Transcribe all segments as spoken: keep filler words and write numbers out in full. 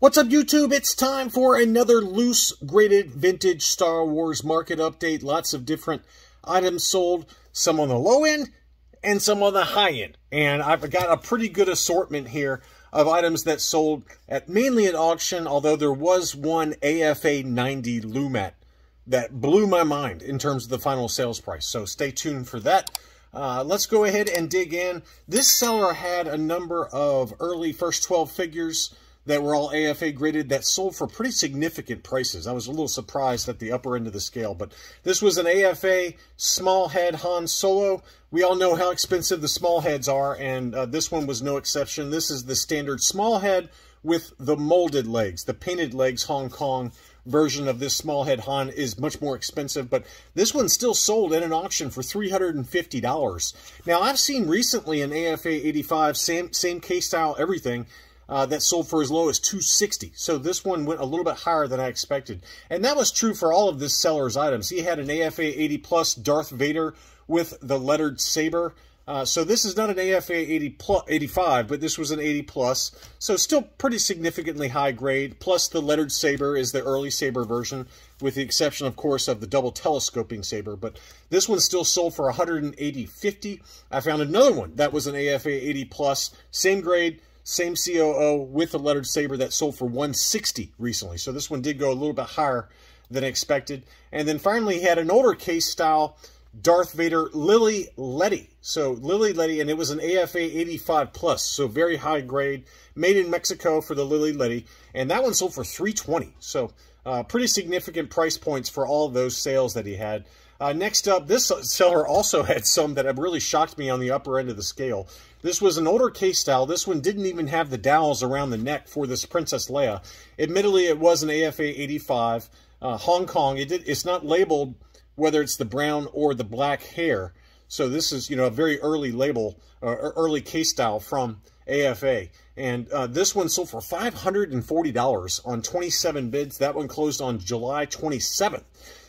What's up, YouTube? It's time for another loose graded vintage Star Wars market update. Lots of different items sold, some on the low end and some on the high end. And I've got a pretty good assortment here of items that sold at mainly at auction, although there was one A F A ninety Lumat that blew my mind in terms of the final sales price. So stay tuned for that. Uh, let's go ahead and dig in. This seller had a number of early first twelve figures that were all A F A graded that sold for pretty significant prices. I was a little surprised at the upper end of the scale, but this was an A F A small head Han Solo. We all know how expensive the small heads are, and uh, this one was no exception. This is the standard small head with the molded legs. The painted legs Hong Kong version of this small head Han is much more expensive, but this one still sold at an auction for three hundred fifty dollars. Now, I've seen recently an A F A eighty-five, same, same case style, everything, Uh, that sold for as low as two hundred sixty dollars. So this one went a little bit higher than I expected. And that was true for all of this seller's items. He had an A F A eighty plus Darth Vader with the lettered saber. Uh, so this is not an A F A eighty plus, eighty-five, but this was an eighty plus. So still pretty significantly high grade. Plus the lettered saber is the early saber version, with the exception, of course, of the double telescoping saber. But this one still sold for one hundred eighty dollars and fifty cents. I found another one that was an A F A eighty plus, same grade, same C O O with the lettered saber, that sold for one hundred sixty dollars recently. So this one did go a little bit higher than expected. And then finally he had an older case style Darth Vader Lili Ledy. So Lili Ledy, and it was an A F A eighty-five plus, so very high grade, made in Mexico for the Lili Ledy. And that one sold for three hundred twenty dollars. So uh, pretty significant price points for all those sales that he had. Uh, next up, this seller also had some that have really shocked me on the upper end of the scale. This was an older case style. This one didn't even have the dowels around the neck for this Princess Leia. Admittedly, it was an A F A eighty-five, uh, Hong Kong. It did, it's not labeled whether it's the brown or the black hair. So this is, you know, a very early label, uh, early case style from A F A. And uh, this one sold for five hundred forty dollars on twenty-seven bids. That one closed on July twenty-seventh.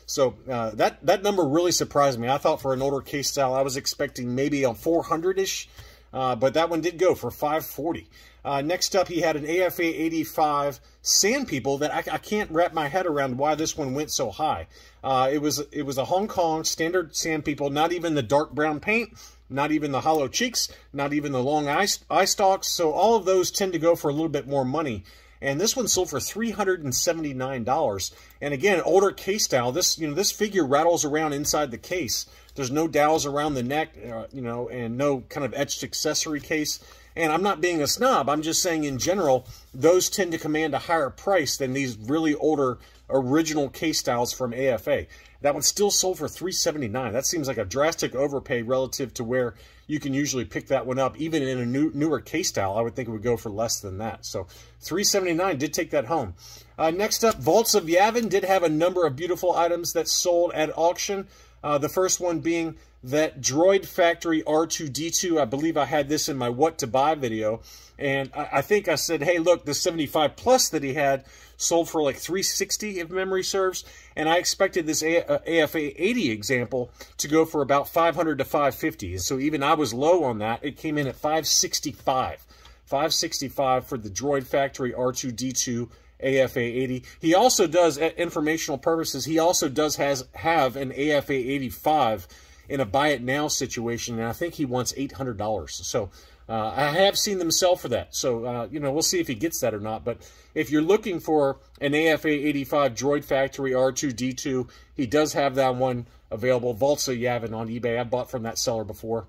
So uh, that, that number really surprised me. I thought for an older case style, I was expecting maybe a four hundred-ish, uh, but that one did go for five hundred forty dollars. Uh, next up, he had an A F A eighty-five Sand People that I, I can't wrap my head around why this one went so high. Uh, it was it was a Hong Kong standard Sand People, not even the dark brown paint, not even the hollow cheeks, not even the long eye, eye stalks. So all of those tend to go for a little bit more money. And this one sold for three hundred seventy-nine dollars. And again, older case style. This, you know, this figure rattles around inside the case. There's no dowels around the neck, uh, you know, and no kind of etched accessory case. And I'm not being a snob. I'm just saying in general, those tend to command a higher price than these really older original case styles from A F A. That one still sold for three hundred seventy-nine dollars. That seems like a drastic overpay relative to where you can usually pick that one up. Even in a new, newer case style, I would think it would go for less than that. So three hundred seventy-nine dollars did take that home. Uh, next up, Vaults of Yavin did have a number of beautiful items that sold at auction. Uh, the first one being that Droid Factory R two D two. I believe I had this in my what to buy video. And I, I think I said, hey, look, the seventy-five plus that he had sold for like three hundred sixty dollars if memory serves. And I expected this a uh, AFA eighty example to go for about five hundred to five hundred fifty dollars. And so even I was low on that. It came in at five hundred sixty-five dollars. five hundred sixty-five dollars for the Droid Factory R two D two A F A eighty. He also does, at informational purposes, he also does has have an A F A eighty-five in a buy it now situation, and I think he wants eight hundred dollars. So uh, I have seen them sell for that. So, uh, you know, we'll see if he gets that or not. But if you're looking for an A F A eighty-five Droid Factory R two D two, he does have that one available. Vaults of Yavin on eBay. I bought from that seller before.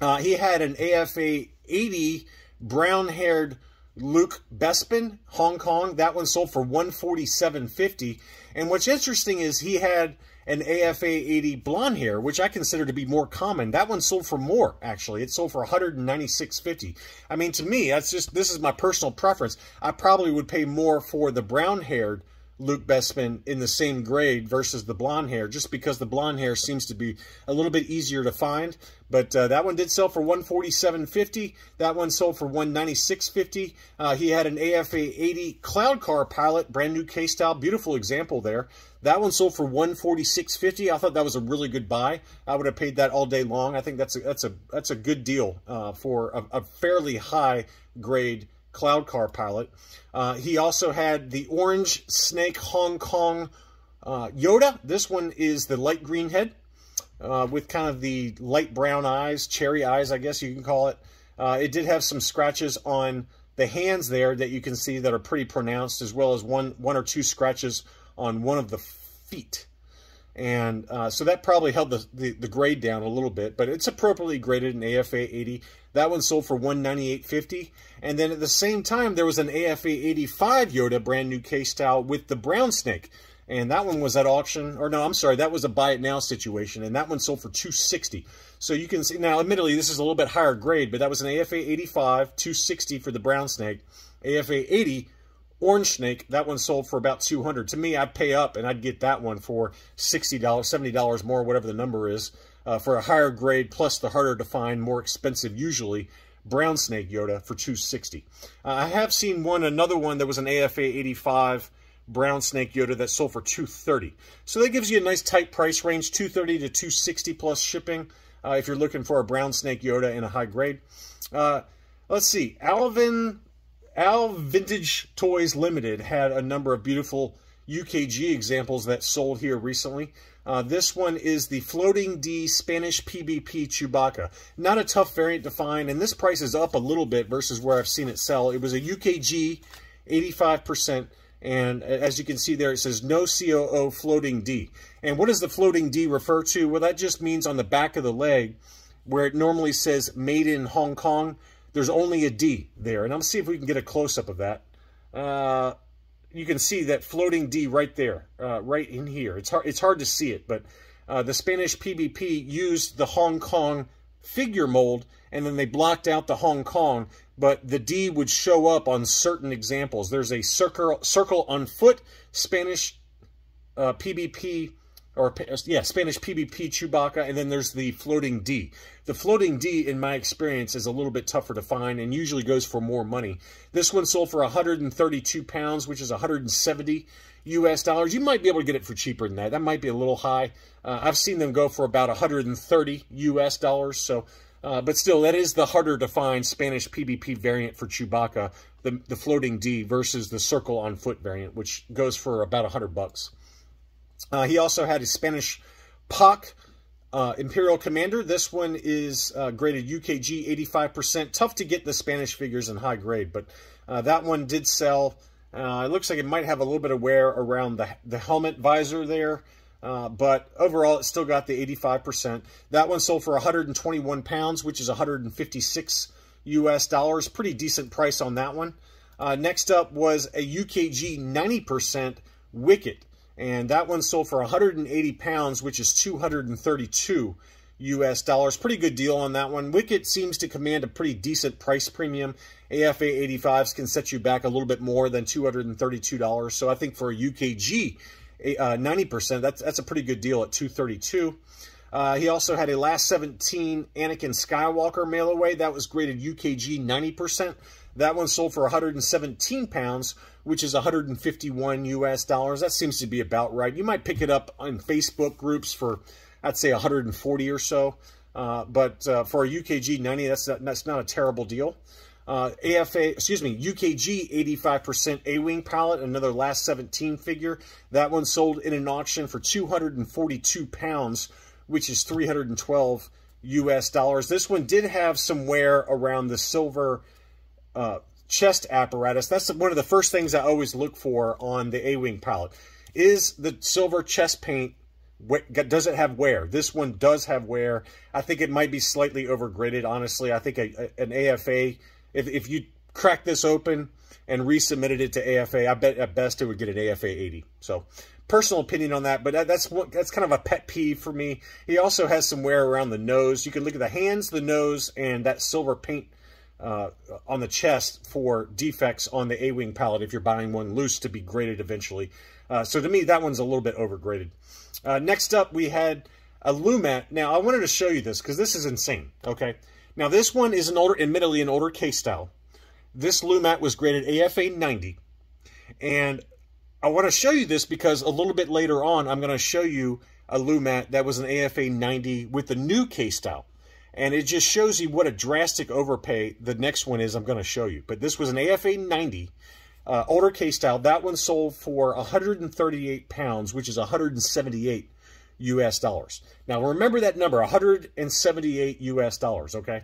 Uh, he had an A F A eighty brown-haired Luke Bespin, Hong Kong. That one sold for one hundred forty-seven dollars and fifty cents. And what's interesting is he had an A F A eighty blonde hair, which I consider to be more common. That one sold for more, actually. It sold for one hundred ninety-six dollars and fifty cents. I mean, to me, that's just, this is my personal preference. I probably would pay more for the brown-haired Luke Bespin in the same grade versus the blonde hair, just because the blonde hair seems to be a little bit easier to find. But uh, that one did sell for one hundred forty-seven dollars and fifty cents. That one sold for one hundred ninety-six dollars and fifty cents. Uh, he had an A F A eighty Cloud Car Pilot, brand new case style, beautiful example there. That one sold for one hundred forty-six dollars and fifty cents. I thought that was a really good buy. I would have paid that all day long. I think that's a that's a that's a good deal uh, for a, a fairly high grade Cloud Car Pilot. Uh, he also had the Orange Snake Hong Kong uh, Yoda. This one is the light green head uh, with kind of the light brown eyes, cherry eyes, I guess you can call it. Uh, it did have some scratches on the hands there that you can see that are pretty pronounced, as well as one, one or two scratches on one of the feet. And uh, so that probably held the, the, the grade down a little bit, but it's appropriately graded in A F A eighty. That one sold for one ninety-eight fifty. And then at the same time, there was an A F A eighty-five Yoda brand new case style with the Brown Snake. And that one was at auction, or no, I'm sorry, that was a buy it now situation. And that one sold for two sixty. So you can see, now admittedly, this is a little bit higher grade, but that was an A F A eighty-five, two sixty for the Brown Snake. A F A eighty, Orange Snake, that one sold for about two hundred. To me, I'd pay up and I'd get that one for sixty dollars, seventy dollars more, whatever the number is, uh, for a higher grade, plus the harder to find, more expensive usually, Brown Snake Yoda for two sixty. Uh, I have seen one, another one that was an A F A eighty-five, Brown Snake Yoda that sold for two thirty. So that gives you a nice tight price range, two thirty to two sixty plus shipping, uh, if you're looking for a Brown Snake Yoda in a high grade. Uh, let's see, Alvin, Al Vintage Toys Limited had a number of beautiful U K G examples that sold here recently. Uh, this one is the Floating D Spanish P B P Chewbacca. Not a tough variant to find, and this price is up a little bit versus where I've seen it sell. It was a U K G, eighty-five percent. And as you can see there, it says no C O O Floating D. And what does the Floating D refer to? Well, that just means on the back of the leg, where it normally says made in Hong Kong, there's only a D there. And I'm going to see if we can get a close-up of that. Uh, you can see that Floating D right there, uh, right in here. It's hard, it's hard to see it, but uh, the Spanish P B P used the Hong Kong figure mold, and then they blocked out the Hong Kong, but the D would show up on certain examples. There's a circle, circle on foot, Spanish uh, P B P, or yeah, Spanish P B P Chewbacca, and then there's the Floating D. The Floating D, in my experience, is a little bit tougher to find and usually goes for more money. This one sold for one hundred thirty-two pounds, which is one hundred seventy U S dollars. You might be able to get it for cheaper than that. That might be a little high. Uh, I've seen them go for about one hundred thirty U S dollars, so... Uh, but still, that is the harder-to-find Spanish P B P variant for Chewbacca, the, the Floating D versus the Circle on Foot variant, which goes for about one hundred bucks. Uh, he also had a Spanish P O C uh, Imperial Commander. This one is uh, graded U K G eighty-five percent. Tough to get the Spanish figures in high grade, but uh, that one did sell. Uh, it looks like it might have a little bit of wear around the, the helmet visor there. Uh, but overall, it still got the eighty-five percent. That one sold for one hundred twenty-one pounds, which is one hundred fifty-six U S dollars. Pretty decent price on that one. Uh, next up was a U K G ninety percent Wicket, and that one sold for one hundred eighty pounds, which is two hundred thirty-two U S dollars. Pretty good deal on that one. Wicket seems to command a pretty decent price premium. A F A eighty-fives can set you back a little bit more than two hundred thirty-two dollars. So I think for a U K G, Uh, ninety percent, that's, that's a pretty good deal at two thirty-two. Uh, he also had a Last seventeen Anakin Skywalker mail away. That was graded U K G ninety percent. That one sold for one hundred seventeen pounds, which is one hundred fifty-one U S dollars. That seems to be about right. You might pick it up on Facebook groups for, I'd say, one hundred forty or so. Uh, but uh, for a U K G ninety, that's not, that's not a terrible deal. Uh, A F A, excuse me, U K G eighty-five percent A-Wing Pilot, another Last seventeen figure. That one sold in an auction for two hundred forty-two pounds, which is three hundred twelve U S dollars. This one did have some wear around the silver uh, chest apparatus. That's one of the first things I always look for on the A-Wing Pilot. Is the silver chest paint, does it have wear? This one does have wear. I think it might be slightly overgraded, honestly. I think a, a, an A F A... If, if you crack this open and resubmitted it to A F A, I bet at best it would get an A F A eighty. So personal opinion on that, but that, that's what, that's kind of a pet peeve for me. He also has some wear around the nose. You can look at the hands, the nose, and that silver paint uh, on the chest for defects on the A-Wing palette if you're buying one loose to be graded eventually. Uh, so to me, that one's a little bit overgraded. Uh, next up, we had a Lumat. Now, I wanted to show you this because this is insane, okay? Now, this one is an older, admittedly an older case style. This Lumat was graded A F A ninety. And I want to show you this because a little bit later on, I'm going to show you a Lumat that was an A F A ninety with the new case style. And it just shows you what a drastic overpay the next one is I'm going to show you. But this was an A F A ninety, uh, older case style. That one sold for one hundred thirty-eight pounds, which is one hundred seventy-eight U S dollars. Now, remember that number, one hundred seventy-eight U S dollars, okay?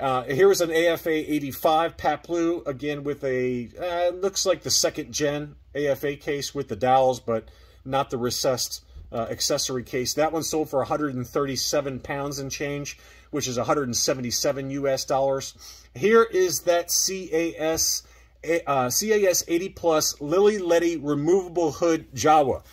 Uh, here is an A F A eighty-five Paploo, again with a, uh, looks like the second gen A F A case with the dowels, but not the recessed uh, accessory case. That one sold for one hundred thirty-seven pounds and change, which is one hundred seventy-seven U S dollars. Here is that C A S, uh, C A S eighty Plus Lili Ledy removable hood Jawa.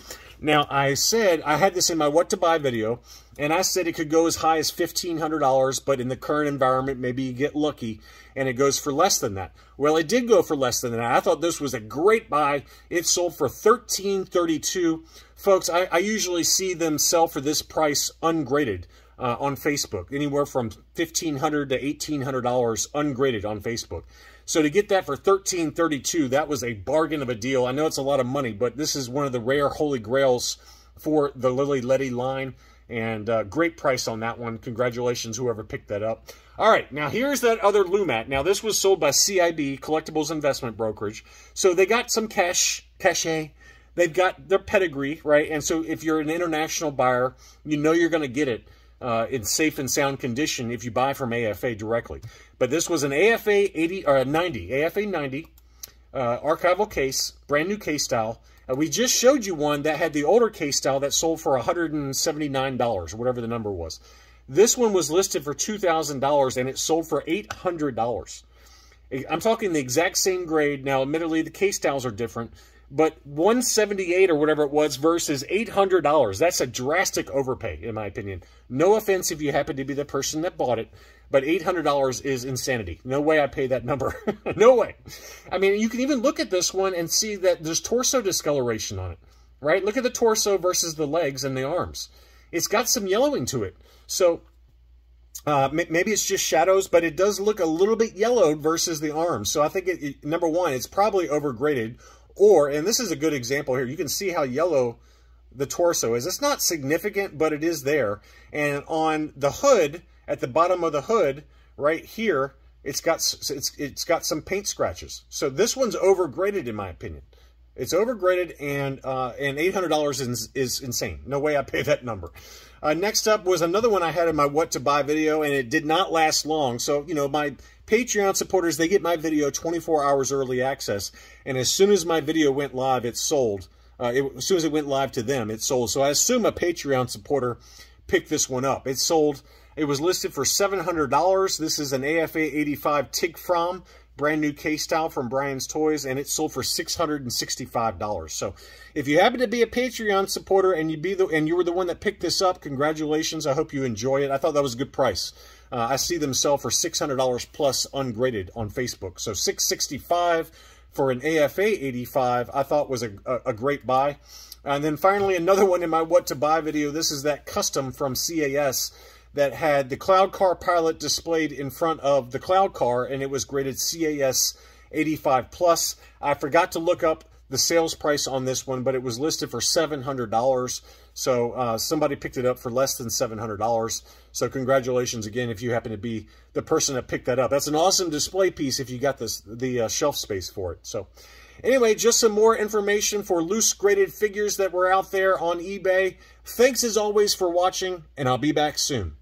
Now, I said, I had this in my what to buy video, and I said it could go as high as fifteen hundred dollars, but in the current environment, maybe you get lucky, and it goes for less than that. Well, it did go for less than that. I thought this was a great buy. It sold for thirteen thirty-two. Folks, I, I usually see them sell for this price ungraded uh, on Facebook, anywhere from fifteen hundred dollars to eighteen hundred dollars ungraded on Facebook. So to get that for thirteen thirty-two, that was a bargain of a deal. I know it's a lot of money, but this is one of the rare holy grails for the Lili Ledy line. And uh, great price on that one. Congratulations, whoever picked that up. All right, now here's that other Lumat. Now, this was sold by C I B, Collectibles Investment Brokerage. So they got some cash, cachet. They've got their pedigree, right? And so if you're an international buyer, you know you're going to get it uh, in safe and sound condition if you buy from A F A directly. But this was an AFA eighty or ninety, AFA ninety uh, archival case, brand new case style. We just showed you one that had the older case style that sold for one hundred seventy-nine dollars, whatever the number was. This one was listed for two thousand dollars, and it sold for eight hundred dollars. I'm talking the exact same grade. Now, admittedly, the case styles are different, but one hundred seventy-eight dollars or whatever it was versus eight hundred dollars. That's a drastic overpay, in my opinion. No offense if you happen to be the person that bought it, but eight hundred dollars is insanity. No way I pay that number. No way. I mean, you can even look at this one and see that there's torso discoloration on it, right? Look at the torso versus the legs and the arms. It's got some yellowing to it. So uh, maybe it's just shadows, but it does look a little bit yellowed versus the arms. So I think, it, it, number one, it's probably overgraded. Or, and this is a good example here, you can see how yellow the torso is. It's not significant, but it is there. And on the hood, at the bottom of the hood, right here, it's got it's it's got some paint scratches. So this one's overgraded, in my opinion. It's overgraded, and uh, and eight hundred dollars is, is insane. No way I pay that number. Uh, next up was another one I had in my what to buy video, and it did not last long. So, you know, my Patreon supporters, they get my video twenty-four hours early access. And as soon as my video went live, it sold. Uh, it, as soon as it went live to them, it sold. So I assume a Patreon supporter picked this one up. It sold. It was listed for seven hundred dollars. This is an A F A eighty-five Tig Fromm, brand new case style from Brian's Toys, and it sold for six hundred sixty-five dollars. So if you happen to be a Patreon supporter and you be the and you were the one that picked this up, congratulations. I hope you enjoy it. I thought that was a good price. Uh, I see them sell for six hundred dollars plus ungraded on Facebook. So six hundred sixty-five dollars for an A F A eighty-five I thought was a, a, a great buy. And then finally, another one in my what to buy video. This is that custom from C A S that had the Cloud Car Pilot displayed in front of the Cloud Car, and it was graded C A S eighty-five plus. I forgot to look up the sales price on this one, but it was listed for seven hundred dollars. So uh, somebody picked it up for less than seven hundred dollars. So congratulations again if you happen to be the person that picked that up. That's an awesome display piece if you got this the uh, shelf space for it. So anyway, just some more information for loose graded figures that were out there on eBay. Thanks as always for watching, and I'll be back soon.